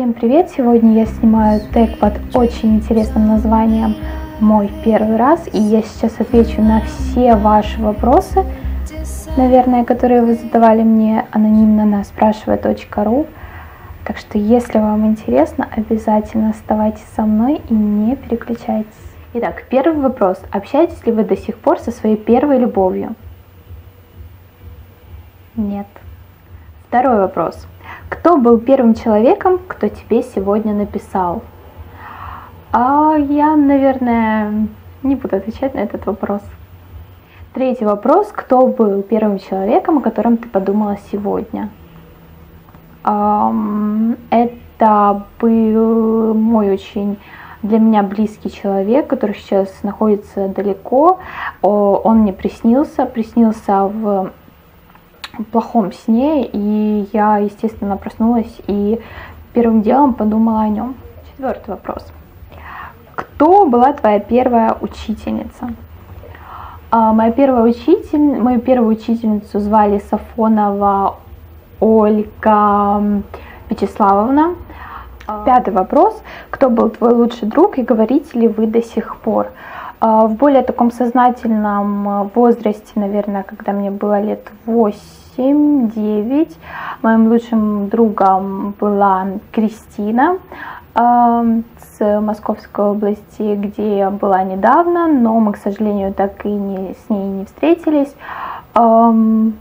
Всем привет! Сегодня я снимаю тег под очень интересным названием «Мой первый раз», и я сейчас отвечу на все ваши вопросы, наверное, которые вы задавали мне анонимно на спрашивай.ру. Так что, если вам интересно, обязательно оставайтесь со мной и не переключайтесь. Итак, первый вопрос. Общаетесь ли вы до сих пор со своей первой любовью? Нет. Второй вопрос. Кто был первым человеком, кто тебе сегодня написал? Я, наверное, не буду отвечать на этот вопрос. Третий вопрос. Кто был первым человеком, о котором ты подумала сегодня? Это был мой очень для меня близкий человек, который сейчас находится далеко. Он мне приснился в плохом сне, и я, естественно, проснулась и первым делом подумала о нем. Четвертый вопрос. Кто была твоя первая учительница? Мою первую учительницу звали Сафонова Ольга Вячеславовна. Пятый вопрос. Кто был твой лучший друг и говорите ли вы до сих пор? В более таком сознательном возрасте, наверное, когда мне было лет 8-9, моим лучшим другом была Кристина с Московской области, где я была недавно, но мы, к сожалению, так и с ней не встретились. Мы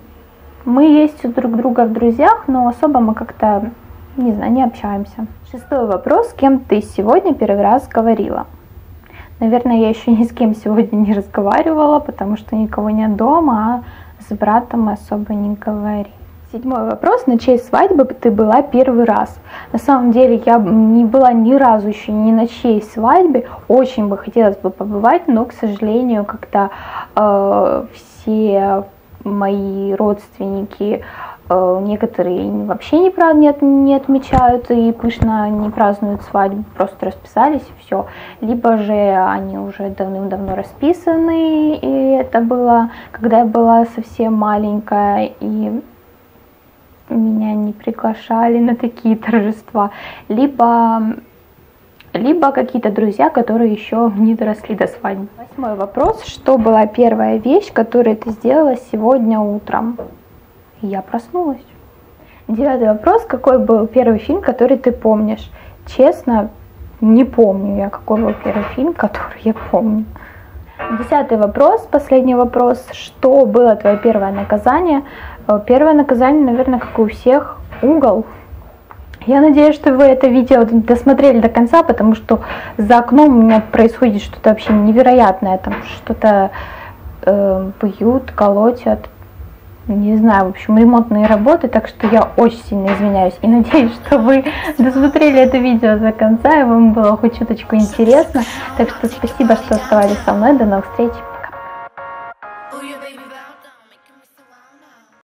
есть у друг друга в друзьях, но особо мы как-то, не знаю, не общаемся. Шестой вопрос. С кем ты сегодня первый раз говорила? Наверное, я еще ни с кем сегодня не разговаривала, потому что никого нет дома, а с братом особо не говори. Седьмой вопрос. На чьей свадьбе ты была первый раз? На самом деле я не была ни разу еще ни на чьей свадьбе. Очень бы хотелось бы побывать, но, к сожалению, как-то все мои родственники, некоторые вообще не отмечают и пышно не празднуют свадьбу, просто расписались и все. Либо же они уже давным-давно расписаны, и это было, когда я была совсем маленькая, и меня не приглашали на такие торжества. Либо какие-то друзья, которые еще не доросли до свадьбы. Восьмой вопрос. Что была первая вещь, которую ты сделала сегодня утром? Я проснулась. Девятый вопрос. Какой был первый фильм, который ты помнишь? Честно, не помню я, какой был первый фильм, который я помню. Десятый вопрос. Последний вопрос. Что было твое первое наказание? Первое наказание, наверное, как и у всех, угол. Я надеюсь, что вы это видео досмотрели до конца, потому что за окном у меня происходит что-то вообще невероятное. Там что-то бьют, колотят, не знаю, в общем, ремонтные работы. Так что я очень сильно извиняюсь и надеюсь, что вы досмотрели это видео до конца и вам было хоть чуточку интересно. Так что спасибо, что оставались со мной. До новых встреч!